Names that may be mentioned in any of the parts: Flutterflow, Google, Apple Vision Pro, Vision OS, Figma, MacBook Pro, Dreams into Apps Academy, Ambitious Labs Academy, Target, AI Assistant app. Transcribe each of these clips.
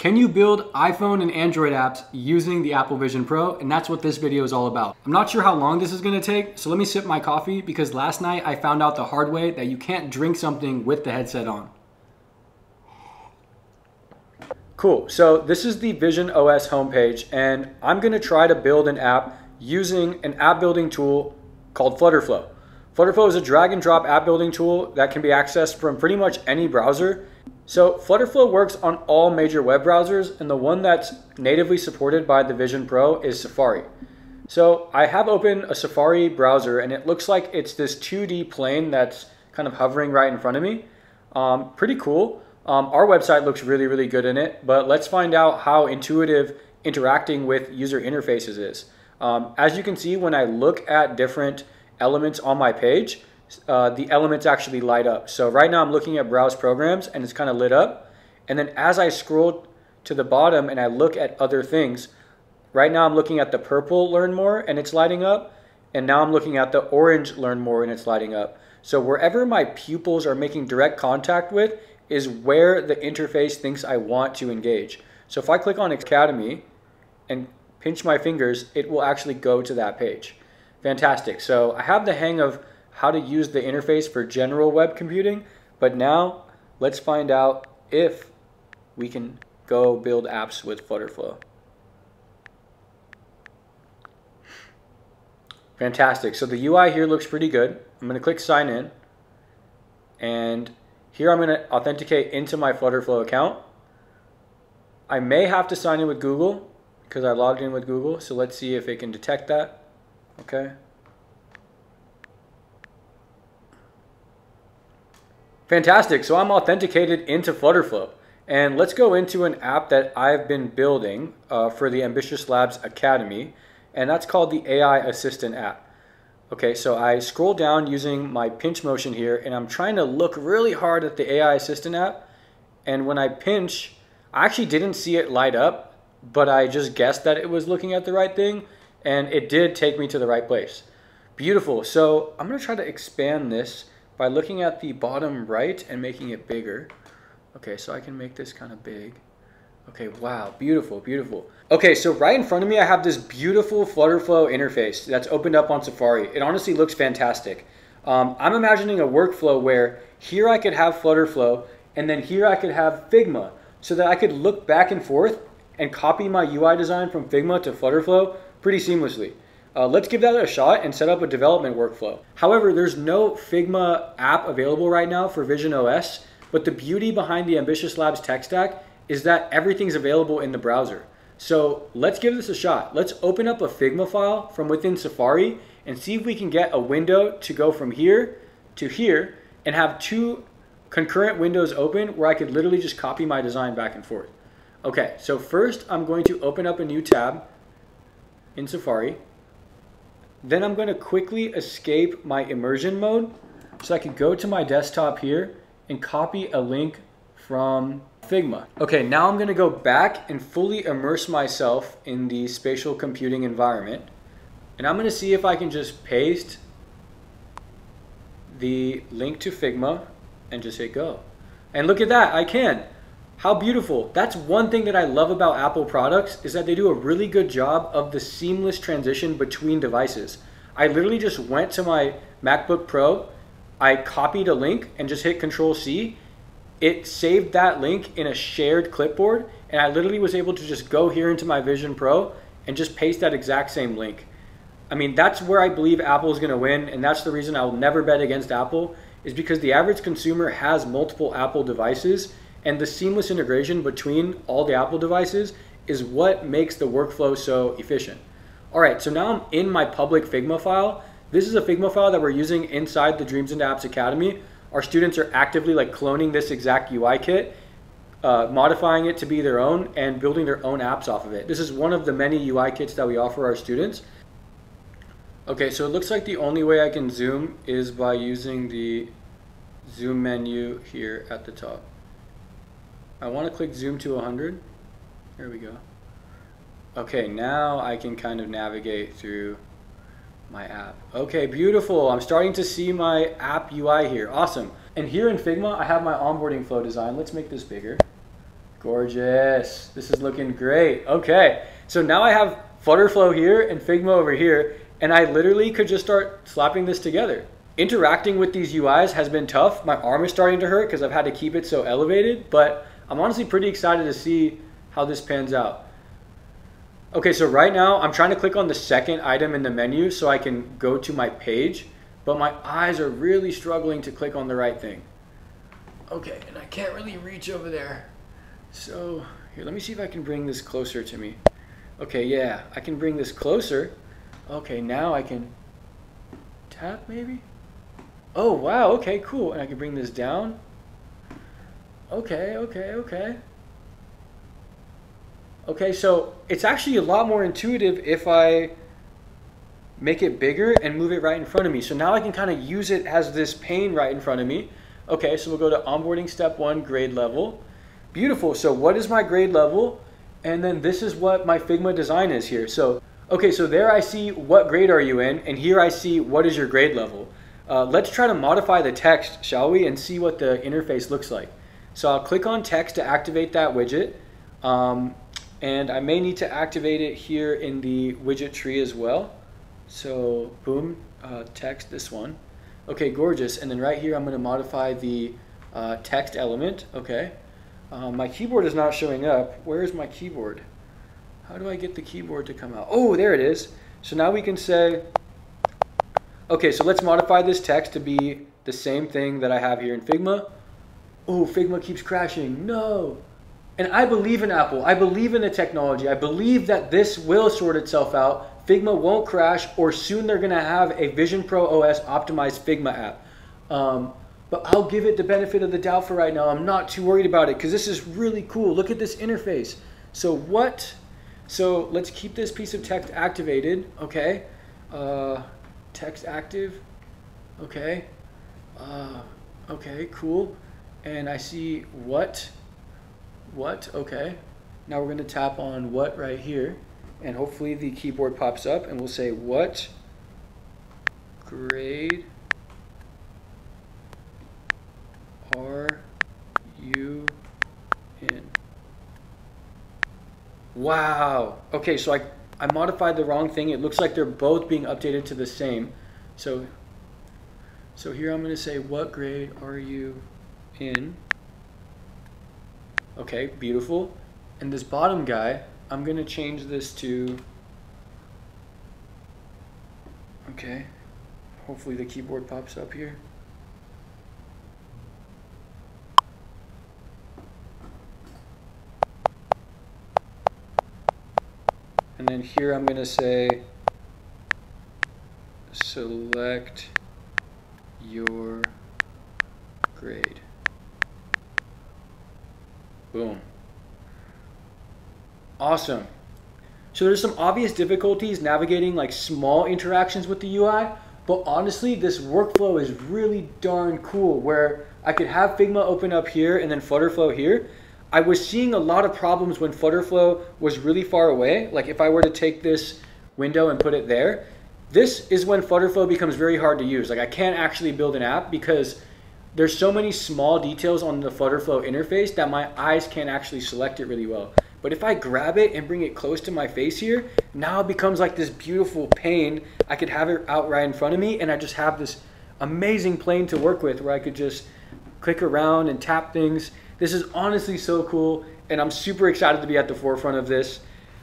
Can you build iPhone and Android apps using the Apple Vision Pro? And that's what this video is all about. I'm not sure how long this is gonna take, so let me sip my coffee because last night I found out the hard way that you can't drink something with the headset on. Cool, so this is the Vision OS homepage, and I'm gonna try to build an app using an app building tool called Flutterflow. Flutterflow is a drag and drop app building tool that can be accessed from pretty much any browser. So Flutterflow works on all major web browsers, and the one that's natively supported by the Vision Pro is Safari. So I have open a Safari browser, and it looks like it's this 2D plane that's kind of hovering right in front of me. Pretty cool. Our website looks really, really good in it, but let's find out how intuitive interacting with user interfaces is. As you can see, when I look at different elements on my page, the elements actually light up. So right now I'm looking at browse programs and it's kind of lit up. And then as I scroll to the bottom and I look at other things, right now I'm looking at the purple learn more and it's lighting up. And now I'm looking at the orange learn more and it's lighting up. So wherever my pupils are making direct contact with is where the interface thinks I want to engage. So if I click on Academy and pinch my fingers, it will actually go to that page. Fantastic. So I have the hang of how to use the interface for general web computing, but now let's find out if we can go build apps with Flutterflow. Fantastic. So the UI here looks pretty good. I'm going to click sign in, and here I'm going to authenticate into my Flutterflow account. I may have to sign in with Google because I logged in with Google, so let's see if it can detect that. Okay. Fantastic, so I'm authenticated into Flutterflow. And let's go into an app that I've been building for the Ambitious Labs Academy, and that's called the AI Assistant app. Okay, so I scroll down using my pinch motion here, and I'm trying to look really hard at the AI Assistant app. And when I pinch, I actually didn't see it light up, but I just guessed that it was looking at the right thing, and it did take me to the right place. Beautiful, so I'm gonna try to expand this by looking at the bottom right and making it bigger. Okay, so I can make this kind of big. Okay, wow, beautiful, beautiful. Okay, so right in front of me, I have this beautiful Flutterflow interface that's opened up on Safari. It honestly looks fantastic. I'm imagining a workflow where here I could have Flutterflow, and then here I could have Figma, so that I could look back and forth and copy my UI design from Figma to Flutterflow pretty seamlessly. Let's give that a shot and set up a development workflow. However, there's no Figma app available right now for Vision OS, but the beauty behind the Ambitious Labs tech stack is that everything's available in the browser. So let's give this a shot. Let's open up a Figma file from within Safari and see if we can get a window to go from here to here and have two concurrent windows open where I could literally just copy my design back and forth. Okay, so first I'm going to open up a new tab in Safari. Then I'm going to quickly escape my immersion mode so I can go to my desktop here and copy a link from Figma. Okay, now I'm going to go back and fully immerse myself in the spatial computing environment. And I'm going to see if I can just paste the link to Figma and just hit go. And look at that, I can. How beautiful. That's one thing that I love about Apple products is that they do a really good job of the seamless transition between devices. I literally just went to my MacBook Pro, I copied a link and just hit Control-C. It saved that link in a shared clipboard, and I literally was able to just go here into my Vision Pro and just paste that exact same link. I mean, that's where I believe Apple is going to win, and that's the reason I will never bet against Apple, is because the average consumer has multiple Apple devices, and the seamless integration between all the Apple devices is what makes the workflow so efficient. All right, so now I'm in my public Figma file. This is a Figma file that we're using inside the Dreams into Apps Academy. Our students are actively like cloning this exact UI kit, modifying it to be their own, and building their own apps off of it. This is one of the many UI kits that we offer our students. Okay, so it looks like the only way I can zoom is by using the zoom menu here at the top. I want to click zoom to 100. There we go. Okay, now I can kind of navigate through my app. Okay, beautiful. I'm starting to see my app UI here. Awesome. And here in Figma, I have my onboarding flow design. Let's make this bigger. Gorgeous. This is looking great. Okay, so now I have Flutterflow here and Figma over here, and I literally could just start slapping this together. Interacting with these UIs has been tough. My arm is starting to hurt because I've had to keep it so elevated, but I'm honestly pretty excited to see how this pans out. Okay, so right now I'm trying to click on the second item in the menu so I can go to my page, but my eyes are really struggling to click on the right thing. Okay, and I can't really reach over there. So here, let me see if I can bring this closer to me. Okay, yeah, I can bring this closer. Okay, now I can tap maybe? Oh, wow, okay, cool. And I can bring this down. Okay, okay, okay. Okay, so it's actually a lot more intuitive if I make it bigger and move it right in front of me. So now I can kind of use it as this pane right in front of me. Okay, so we'll go to onboarding step 1, grade level. Beautiful. So what is my grade level? And then this is what my Figma design is here. So, okay, so there I see what grade are you in, and here I see what is your grade level. Let's try to modify the text, shall we, and see what the interface looks like. So I'll click on text to activate that widget. And I may need to activate it here in the widget tree as well. So boom, text this one. Okay, gorgeous. And then right here, I'm going to modify the text element. Okay. My keyboard is not showing up. Where is my keyboard? How do I get the keyboard to come out? Oh, there it is. So now we can say, okay, so let's modify this text to be the same thing that I have here in Figma. Oh, Figma keeps crashing. No. And I believe in Apple. I believe in the technology. I believe that this will sort itself out. Figma won't crash, or soon they're going to have a Vision Pro OS optimized Figma app. But I'll give it the benefit of the doubt for right now. I'm not too worried about it because this is really cool. Look at this interface. So what? So let's keep this piece of text activated. Okay. Text active. Okay. Okay, cool. And I see what? What? Okay. Now we're going to tap on what right here. And hopefully the keyboard pops up and we'll say what grade are you in? Wow. Okay, so I modified the wrong thing. It looks like they're both being updated to the same. So here I'm going to say, what grade are you in? Okay, beautiful. And this bottom guy, I'm going to change this to, okay, hopefully the keyboard pops up here. And then here I'm going to say, select your grade. Boom. Awesome. So there's some obvious difficulties navigating like small interactions with the UI, but honestly, this workflow is really darn cool where I could have Figma open up here and then Flutterflow here. I was seeing a lot of problems when Flutterflow was really far away. Like if I were to take this window and put it there, this is when Flutterflow becomes very hard to use. Like I can't actually build an app because there's so many small details on the Flutterflow interface that my eyes can't actually select it really well. But if I grab it and bring it close to my face here, now it becomes like this beautiful pane. I could have it out right in front of me and I just have this amazing plane to work with where I could just click around and tap things. This is honestly so cool, and I'm super excited to be at the forefront of this.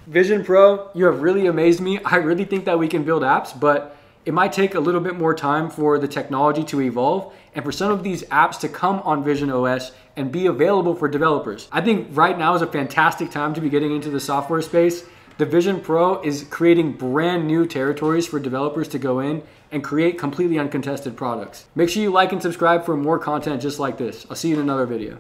Vision Pro, you have really amazed me. I really think that we can build apps, but it might take a little bit more time for the technology to evolve and for some of these apps to come on Vision OS and be available for developers. I think right now is a fantastic time to be getting into the software space. The Vision Pro is creating brand new territories for developers to go in and create completely uncontested products. Make sure you like and subscribe for more content just like this. I'll see you in another video.